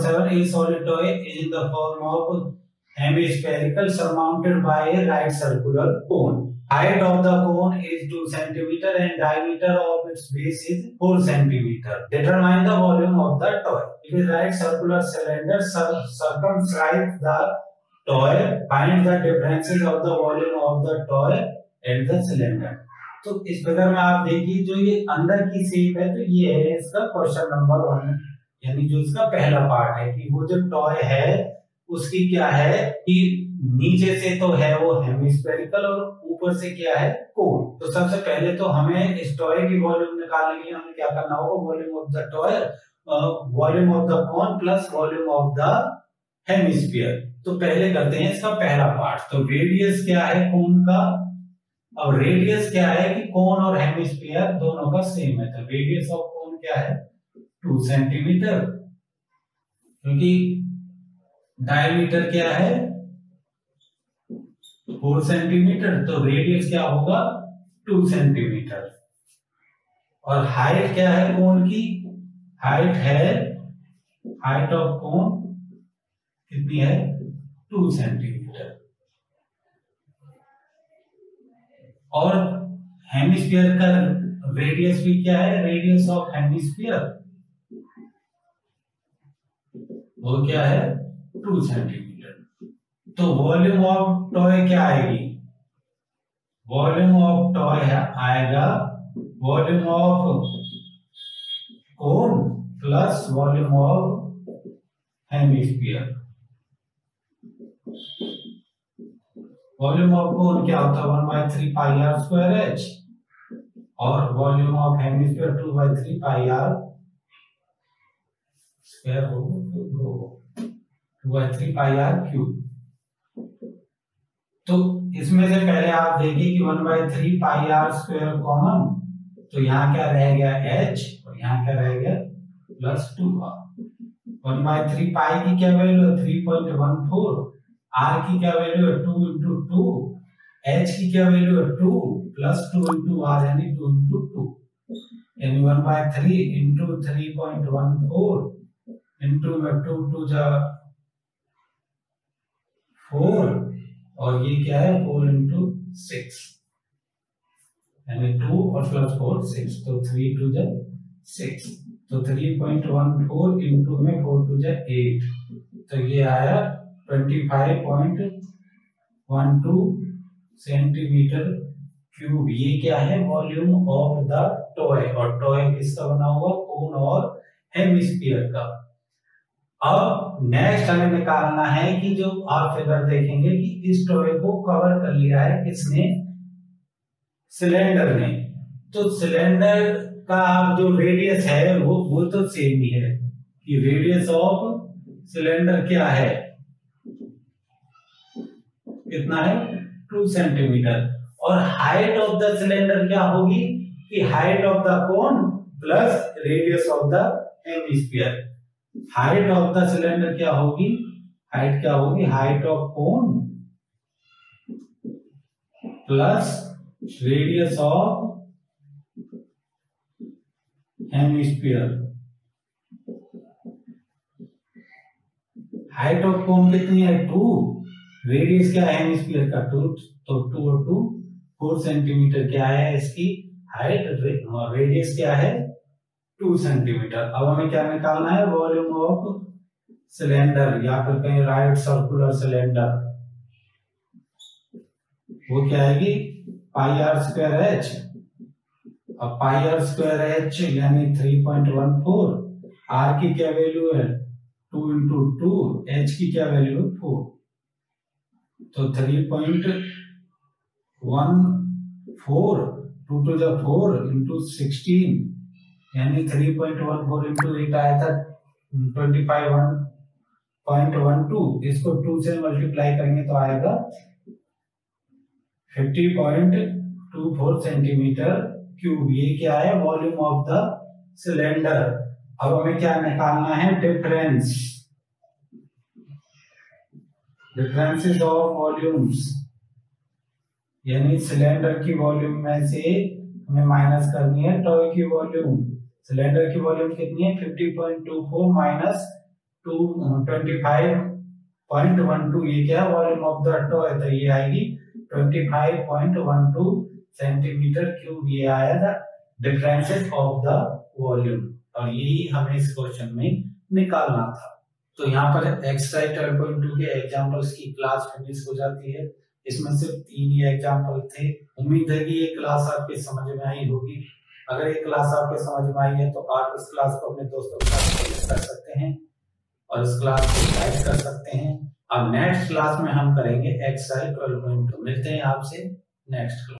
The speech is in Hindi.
7 a solenoid is in the form of hemispherical surmounted by a right circular cone. Height of the cone is 2 cm and diameter of its base is 4 cm. Determine the volume of the toy. If a right circular cylinder circumscribes the toy, find the differences of the volume of the toy and the cylinder. तो इस प्रकार में आप देखिए जो ये अंदर की शेप है तो ये है इसका क्वेश्चन नंबर 1 यानी जो इसका पहला पार्ट है कि वो जो टॉय है उसकी क्या है कि नीचे से तो है वो हेमिस्फेरिकल और ऊपर से क्या है कोन। तो सबसे पहले तो हमें इस टॉय की वॉल्यूम निकालने के लिए हमें क्या करना होगा, volume of the toy, volume of the cone plus volume of the hemisphere. तो पहले करते हैं इसका पहला पार्ट। तो रेडियस क्या है कोन का, अब रेडियस क्या है कि कोन और हेमिस्फीयर दोनों का सेम है तो रेडियस ऑफ कोन क्या है 2 सेंटीमीटर क्योंकि डायमीटर क्या है 4 सेंटीमीटर तो रेडियस क्या होगा 2 सेंटीमीटर। और हाइट क्या है कोन की, हाइट है, हाइट ऑफ कोन कितनी है 2 सेंटीमीटर। और हेमिस्फीयर का रेडियस भी क्या है, रेडियस ऑफ हेमिस्फीयर वो क्या है 2 सेंटीमीटर। तो वॉल्यूम ऑफ टॉय क्या आएगी, वॉल्यूम ऑफ टॉय आएगा volume of cone plus volume of hemisphere. Volume of cone क्या होता है 1/3 πr² h और वॉल्यूम ऑफ हेमिस्फीयर 2/3 πr³ तो इसमें से पहले आप देखिए कि 1/3 πr² कॉमन तो यहाँ क्या रह गया h और यहाँ क्या रह गया प्लस 2r। 1/3 पाई की क्या वैल्यू है 3.14, r की क्या वैल्यू है 2 into 2, h की क्या वैल्यू है 2 प्लस 2 into r यानी 2 into 2 यानी 1/3 × 3.14 इंटू में 2 × 4 और ये क्या है 4 × 6 यानी 2 और प्लस 4 6 तो 3 × 6 तो 3.14 इंटू में 4 × 8 तो ये आया 25.12 सेंटीमीटर क्यूब। ये क्या है वॉल्यूम ऑफ द टॉय और टॉय किसका बना हुआ कोन और हेमिस्फीयर का। अब नेक्स्ट हमें निकालना है कि जो आप फिगर देखेंगे कि इस टॉय को कवर कर लिया है किसने, सिलेंडर ने। तो सिलेंडर का जो रेडियस है वो तो सेम ही है कि रेडियस ऑफ सिलेंडर क्या है कितना है 2 सेंटीमीटर और हाइट ऑफ द सिलेंडर क्या होगी कि height of the cone plus radius of the hemisphere. Height of the cylinder क्या होगी, हाइट क्या होगी height of cone plus radius of hemisphere. Height of cone कितनी है 2, रेडियस क्या है हेमिस्फीयर का 2 तो 2 और 2 4 सेंटीमीटर क्या है इसकी हाइट, रेडियस क्या है 2 सेंटीमीटर। अब हमें क्या निकालना है वॉल्यूम ऑफ सिलेंडर या फिर कहीं राइट सर्कुलर सिलेंडर वो क्या आएगी πr²h अब πr²h यानी 3.14, r की क्या वैल्यू है 2 into 2, h की क्या वैल्यू है 4 तो 3.14 2 to the 4 into 16 यानी 3.14 इंटू 8 आया था 25.12 इसको 2 से मल्टीप्लाई करेंगे तो आएगा 50.24 सेंटीमीटर क्यूब। ये क्या है वॉल्यूम ऑफ द सिलेंडर। अब हमें क्या निकालना है डिफरेंस, डिफरेंसेस ऑफ वॉल्यूम्स यानी सिलेंडर की वॉल्यूम में से हमें माइनस करनी है टॉय की वॉल्यूम। सिलेंडर की वॉल्यूम कितनी है 50.24 माइनस 25.12 ये क्या वॉल्यूम ऑफ द टॉय, तो ये आएगी 25.12 सेंटीमीटर क्यूब, ये आया था डिफरेंसेस ऑफ द वॉल्यूम और यही हमें इस क्वेश्चन में निकालना था। तो यहाँ पर एक्सरसाइज 12.2 के एग्जाम्पल्स की क्लास फिनिश हो जाती है, इसमें सिर्फ 3 ही एग्जाम्पल थे। उम्मीद है कि ये क्लास आपके समझ में आई होगी। अगर ये क्लास आपके समझ में आई है तो आप इस क्लास को अपने दोस्तों के साथ शेयर कर सकते हैं और इस क्लास को लाइक कर सकते हैं। अब नेक्स्ट क्लास में हम करेंगे एक्सरसाइज 12.2। मिलते हैं आपसे नेक्स्ट।